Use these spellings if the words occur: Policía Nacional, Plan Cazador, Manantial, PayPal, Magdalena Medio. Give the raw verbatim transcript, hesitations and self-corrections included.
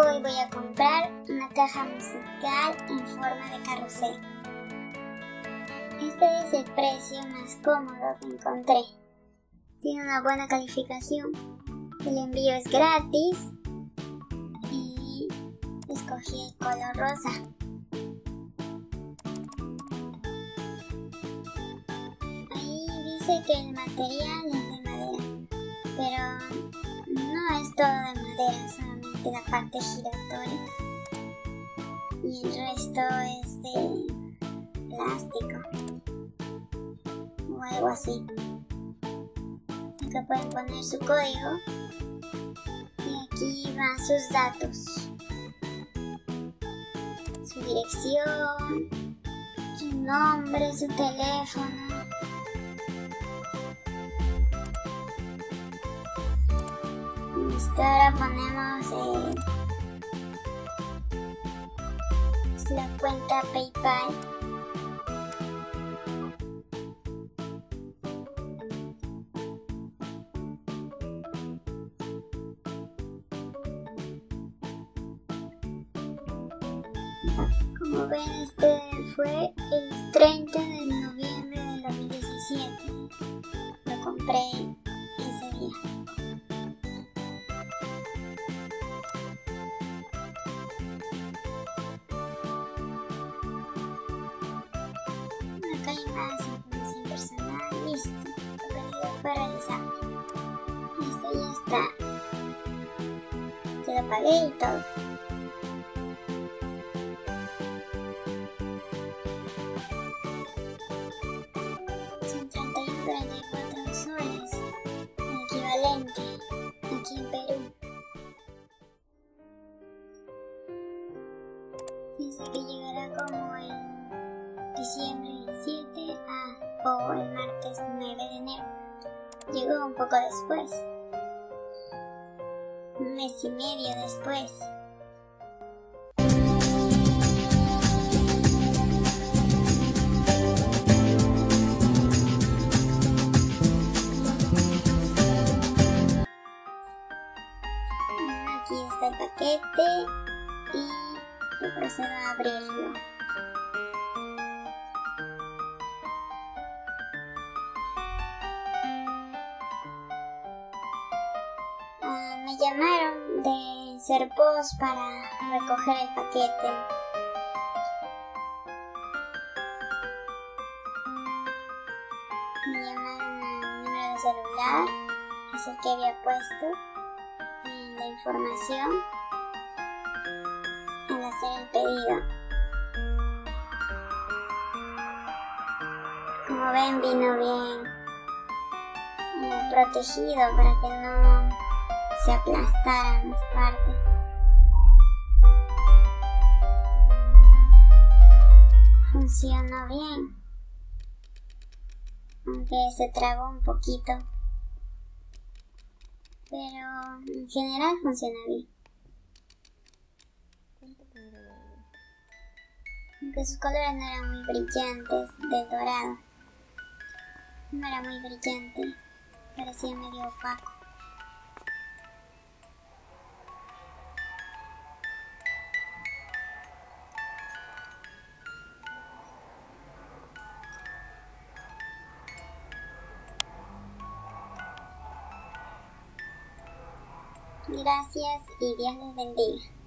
Hoy voy a comprar una caja musical en forma de carrusel. Este es el precio más cómodo que encontré. Tiene una buena calificación. El envío es gratis. Y escogí el color rosa. Ahí dice que el material es de madera. Pero no es todo de madera, solamente la parte giratoria. Y el resto es de plástico o algo así. Acá pueden poner su código y aquí van sus datos, su dirección, su nombre, su teléfono. Listo, ahora ponemos eh, la cuenta PayPal. Como ven, este fue el treinta de noviembre del dos mil diecisiete. Lo compré ese día. Hay más información personal, listo, lo que digo fue realizar. Listo, ya está. Yo lo pagué y todo. Son treinta y uno coma cuarenta y cuatro soles, el equivalente aquí en Perú. Dice que llegará como el diciembre siete a, o el martes nueve de enero. Llegó un poco después, un mes y medio después. Bueno, aquí está el paquete y yo procedo a abrirlo. Me llamaron de Serpos para recoger el paquete. Me llamaron al número de celular, es el que había puesto, y la información al hacer el pedido. Como ven, vino bien eh, protegido para que no se aplastaran las partes. Funcionó bien, aunque se trabó un poquito, pero en general funciona bien, aunque sus colores no eran muy brillantes. Del dorado no era muy brillante, parecía medio opaco. Gracias y Dios les bendiga.